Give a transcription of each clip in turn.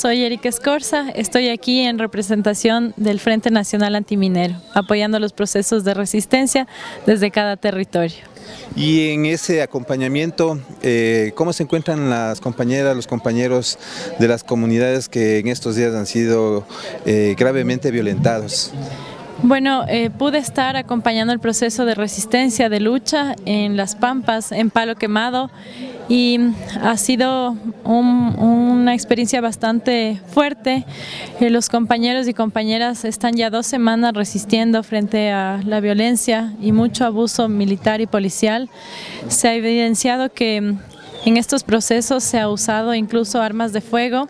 soy Erika Escorza, estoy aquí en representación del Frente Nacional Antiminero, apoyando los procesos de resistencia desde cada territorio. Y en ese acompañamiento, ¿cómo se encuentran las compañeras, los compañeros de las comunidades que en estos días han sido gravemente violentados? Bueno, pude estar acompañando el proceso de resistencia, de lucha en las Pampas, en Palo Quemado, y ha sido una experiencia bastante fuerte. Los compañeros y compañeras están ya 2 semanas resistiendo frente a la violencia y mucho abuso militar y policial. Se ha evidenciado que en estos procesos se ha usado incluso armas de fuego.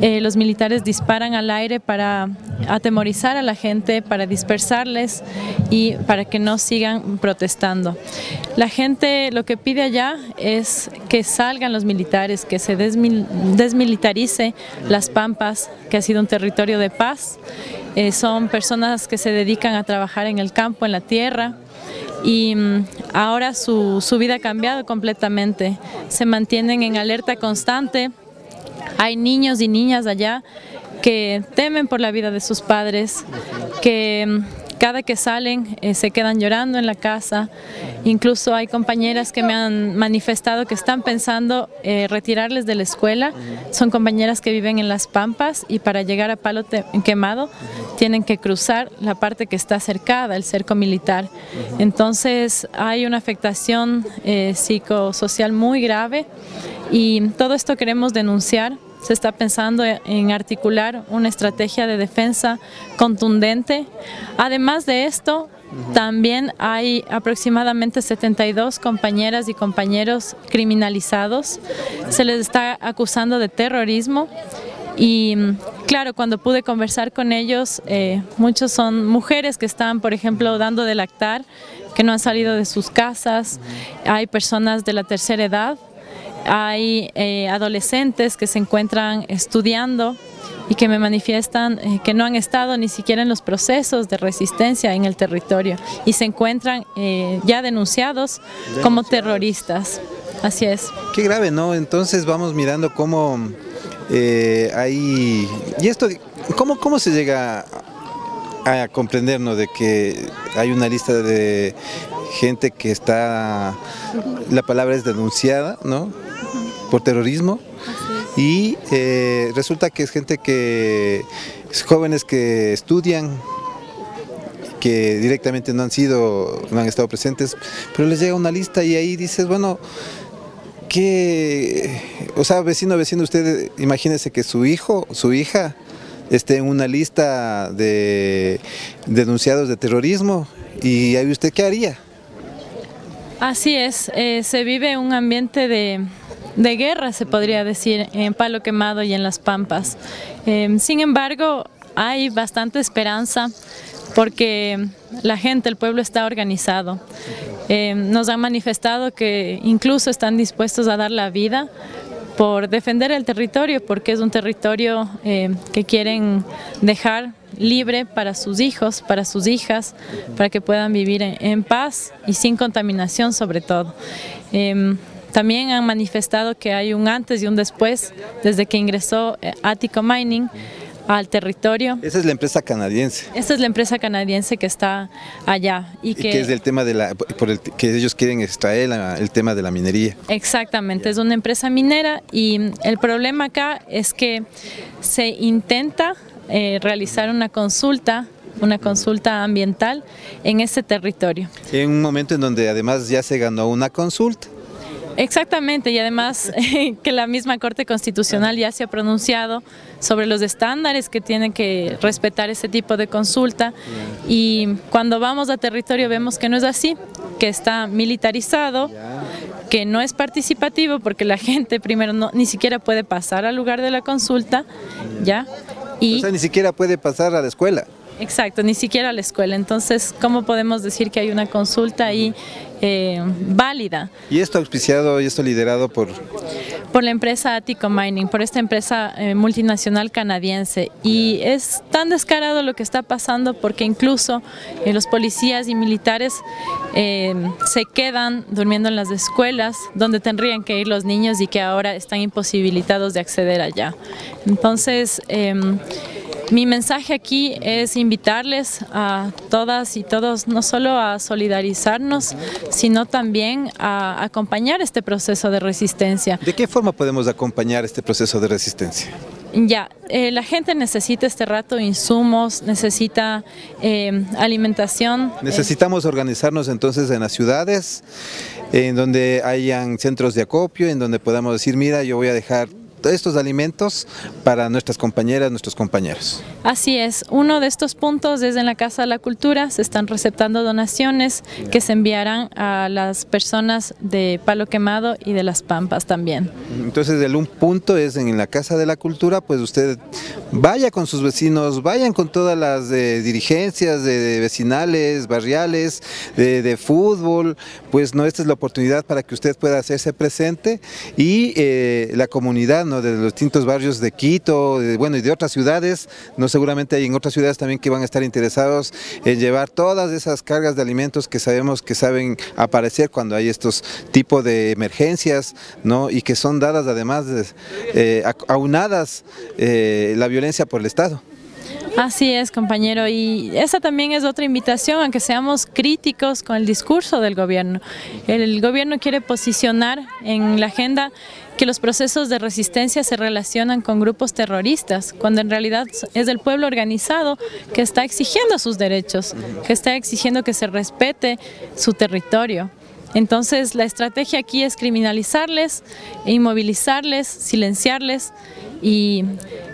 Los militares disparan al aire para atemorizar a la gente, para dispersarles y para que no sigan protestando. La gente lo que pide allá es que salgan los militares, que se desmilitarice las Pampas, que ha sido un territorio de paz. Son personas que se dedican a trabajar en el campo, en la tierra. Y ahora su vida ha cambiado completamente, se mantienen en alerta constante, hay niños y niñas allá que temen por la vida de sus padres, que cada que salen se quedan llorando en la casa. Incluso hay compañeras que me han manifestado que están pensando retirarles de la escuela. Son compañeras que viven en las Pampas y para llegar a Palo Quemado tienen que cruzar la parte que está cercada, el cerco militar. Entonces hay una afectación psicosocial muy grave y todo esto queremos denunciar. Se está pensando en articular una estrategia de defensa contundente. Además de esto, también hay aproximadamente 72 compañeras y compañeros criminalizados. Se les está acusando de terrorismo. Y claro, cuando pude conversar con ellos, muchos son mujeres que están, por ejemplo, dando de lactar, que no han salido de sus casas. Hay personas de la tercera edad. Hay adolescentes que se encuentran estudiando y que me manifiestan que no han estado ni siquiera en los procesos de resistencia en el territorio y se encuentran ya denunciados como terroristas. Así es. Qué grave, ¿no? Entonces vamos mirando cómo hay... ¿Y esto cómo se llega a comprendernos de que hay una lista de gente que está, la palabra es denunciada, ¿no?, por terrorismo? Y resulta que es gente que, jóvenes que estudian, que directamente no han estado presentes, pero les llega una lista y ahí dices, bueno, que, o sea, vecino, usted imagínese que su hijo, su hija, esté en una lista de denunciados de terrorismo y ahí usted, ¿qué haría? Así es, se vive un ambiente de guerra, se podría decir, en Palo Quemado y en las Pampas. Sin embargo, hay bastante esperanza porque la gente, el pueblo está organizado. Nos han manifestado que incluso están dispuestos a dar la vida por defender el territorio, porque es un territorio que quieren dejar libre para sus hijos, para sus hijas, para que puedan vivir en paz y sin contaminación sobre todo. También han manifestado que hay un antes y un después desde que ingresó Atico Mining al territorio. Esa es la empresa canadiense. Esa es la empresa canadiense que está allá. Y que es el tema de la, que ellos quieren extraer el tema de la minería. Exactamente, es una empresa minera y el problema acá es que se intenta realizar una consulta ambiental en ese territorio. En un momento en donde además ya se ganó una consulta. Exactamente, y además que la misma Corte Constitucional ya se ha pronunciado sobre los estándares que tienen que respetar ese tipo de consulta, y cuando vamos a territorio vemos que no es así, que está militarizado, que no es participativo porque la gente primero ni siquiera puede pasar al lugar de la consulta, ¿ya? Y, o sea, ni siquiera puede pasar a la escuela. Exacto, ni siquiera la escuela. Entonces, ¿cómo podemos decir que hay una consulta ahí válida? ¿Y esto auspiciado y esto liderado por...? Por la empresa Atico Mining, por esta empresa multinacional canadiense. Y es tan descarado lo que está pasando porque incluso los policías y militares se quedan durmiendo en las escuelas donde tendrían que ir los niños y que ahora están imposibilitados de acceder allá. Entonces, mi mensaje aquí es invitarles a todas y todos no solo a solidarizarnos, sino también a acompañar este proceso de resistencia. ¿De qué forma podemos acompañar este proceso de resistencia? Ya, la gente necesita este rato insumos, necesita alimentación. Necesitamos organizarnos entonces en las ciudades, en donde hayan centros de acopio, en donde podamos decir, mira, yo voy a dejar estos alimentos para nuestras compañeras, nuestros compañeros. Así es, uno de estos puntos desde la Casa de la Cultura se están receptando donaciones que se enviarán a las personas de Palo Quemado y de las Pampas también. Entonces un punto es en la Casa de la Cultura, pues usted vaya con sus vecinos, vayan con todas las dirigencias de vecinales, barriales, de fútbol, pues no, esta es la oportunidad para que usted pueda hacerse presente y la comunidad, ¿no?, de los distintos barrios de Quito, bueno, y de otras ciudades, no, seguramente hay en otras ciudades también que van a estar interesados en llevar todas esas cargas de alimentos que sabemos que saben aparecer cuando hay estos tipos de emergencias, ¿no?, y que son dadas además, aunadas la violencia por el Estado. Así es, compañero, y esa también es otra invitación a que seamos críticos con el discurso del gobierno. El gobierno quiere posicionar en la agenda que los procesos de resistencia se relacionan con grupos terroristas, cuando en realidad es el pueblo organizado que está exigiendo sus derechos, que está exigiendo que se respete su territorio. Entonces la estrategia aquí es criminalizarles, inmovilizarles, silenciarles, y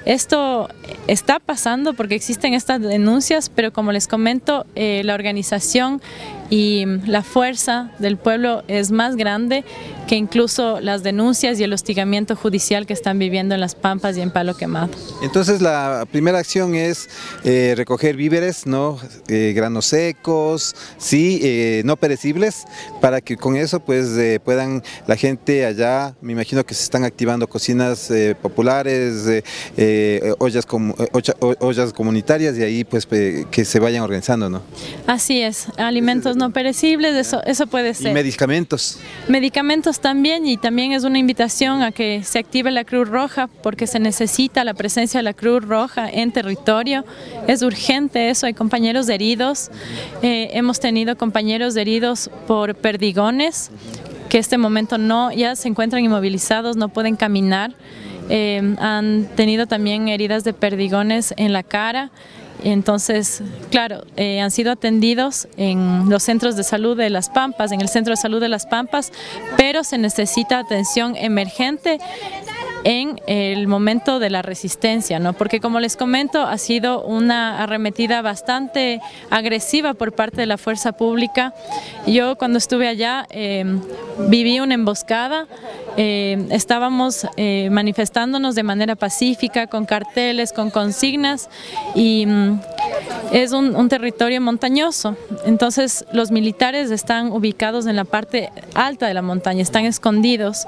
esto está pasando porque existen estas denuncias, pero como les comento, la organización y la fuerza del pueblo es más grande que incluso las denuncias y el hostigamiento judicial que están viviendo en las Pampas y en Palo Quemado. Entonces la primera acción es recoger víveres, ¿no?, granos secos, sí, no perecibles, para que con eso pues puedan la gente allá, me imagino que se están activando cocinas populares, ollas comunitarias, y ahí pues que se vayan organizando, ¿no? Así es, alimentos no perecibles, eso puede ser. Y medicamentos. Medicamentos también, y también es una invitación a que se active la Cruz Roja, porque se necesita la presencia de la Cruz Roja en territorio, es urgente eso, hay compañeros heridos, hemos tenido compañeros heridos por perdigones, que este momento no, ya se encuentran inmovilizados, no pueden caminar, han tenido también heridas de perdigones en la cara. Entonces, claro, han sido atendidos en los centros de salud de las Pampas, en el centro de salud de las Pampas, pero se necesita atención emergente en el momento de la resistencia, ¿no? Porque como les comento, ha sido una arremetida bastante agresiva por parte de la fuerza pública. Yo cuando estuve allá viví una emboscada, estábamos manifestándonos de manera pacífica, con carteles, con consignas, y es un territorio montañoso, entonces los militares están ubicados en la parte alta de la montaña, están escondidos,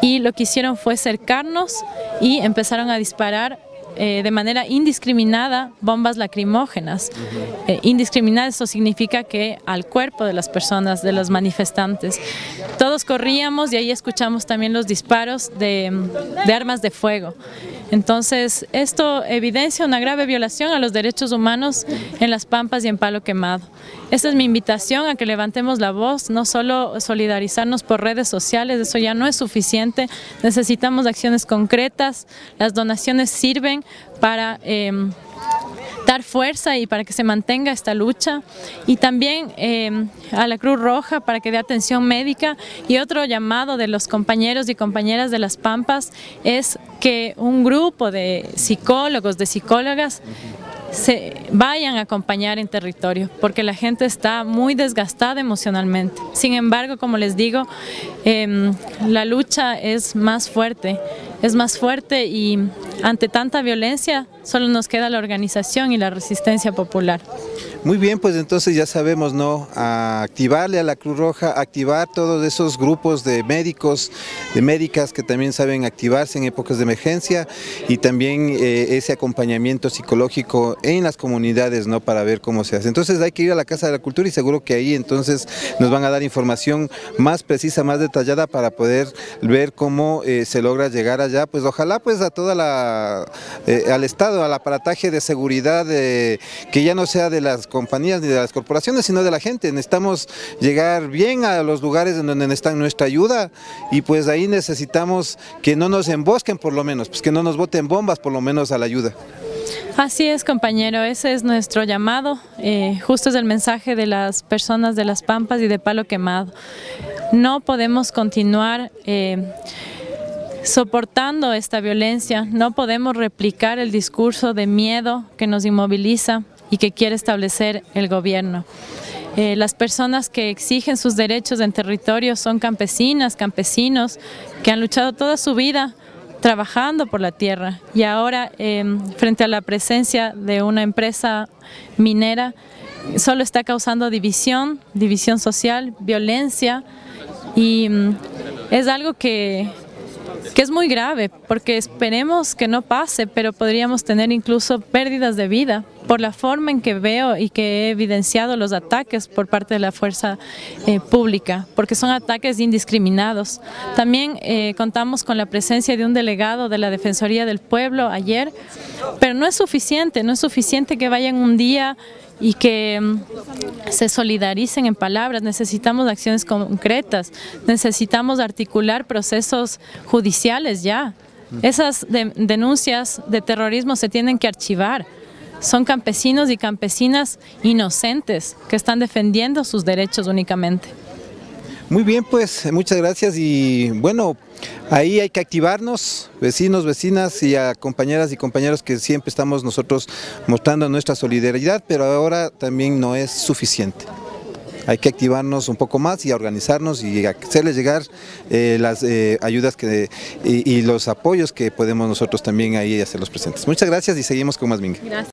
y lo que hicieron fue cercarnos y empezaron a disparar de manera indiscriminada bombas lacrimógenas. Indiscriminada, eso significa que al cuerpo de las personas, de los manifestantes. Todos corríamos y ahí escuchamos también los disparos de armas de fuego. Entonces esto evidencia una grave violación a los derechos humanos en las Pampas y en Palo Quemado. Esta es mi invitación a que levantemos la voz, no solo solidarizarnos por redes sociales, eso ya no es suficiente, necesitamos acciones concretas, las donaciones sirven para dar fuerza y para que se mantenga esta lucha, y también a la Cruz Roja para que dé atención médica, y otro llamado de los compañeros y compañeras de las Pampas es que un grupo de psicólogos, de psicólogas, se vayan a acompañar en territorio, porque la gente está muy desgastada emocionalmente. Sin embargo, como les digo, la lucha es más fuerte. es más fuerte, y ante tanta violencia solo nos queda la organización y la resistencia popular. Muy bien, pues entonces ya sabemos, ¿no? A activarle a la Cruz Roja, activar todos esos grupos de médicos, de médicas que también saben activarse en épocas de emergencia, y también ese acompañamiento psicológico en las comunidades, ¿no? Para ver cómo se hace. Entonces hay que ir a la Casa de la Cultura y seguro que ahí entonces nos van a dar información más precisa, más detallada, para poder ver cómo se logra llegar allá. Pues ojalá pues a toda la, al Estado, al aparataje de seguridad, que ya no sea de las compañías ni de las corporaciones, sino de la gente. Necesitamos llegar bien a los lugares en donde necesitan nuestra ayuda, y pues ahí necesitamos que no nos embosquen, por lo menos, pues que no nos boten bombas por lo menos a la ayuda. Así es, compañero, ese es nuestro llamado, justo es el mensaje de las personas de Las Pampas y de Palo Quemado. No podemos continuar soportando esta violencia, no podemos replicar el discurso de miedo que nos inmoviliza y que quiere establecer el gobierno. Las personas que exigen sus derechos en territorio son campesinas, campesinos que han luchado toda su vida trabajando por la tierra, y ahora frente a la presencia de una empresa minera solo está causando división, división social, violencia, y es algo que es muy grave, porque esperemos que no pase, pero podríamos tener incluso pérdidas de vida por la forma en que veo y que he evidenciado los ataques por parte de la fuerza pública, porque son ataques indiscriminados. También contamos con la presencia de un delegado de la Defensoría del Pueblo ayer, pero no es suficiente, no es suficiente que vayan un día y que se solidaricen en palabras. Necesitamos acciones concretas, necesitamos articular procesos judiciales ya. Esas denuncias de terrorismo se tienen que archivar. Son campesinos y campesinas inocentes que están defendiendo sus derechos únicamente. Muy bien, pues muchas gracias, y bueno, ahí hay que activarnos, vecinos, vecinas, y a compañeras y compañeros, que siempre estamos nosotros mostrando nuestra solidaridad, pero ahora también no es suficiente. Hay que activarnos un poco más y organizarnos y hacerles llegar las ayudas y los apoyos que podemos nosotros también ahí hacerlos presentes. Muchas gracias y seguimos con más Minga. Gracias.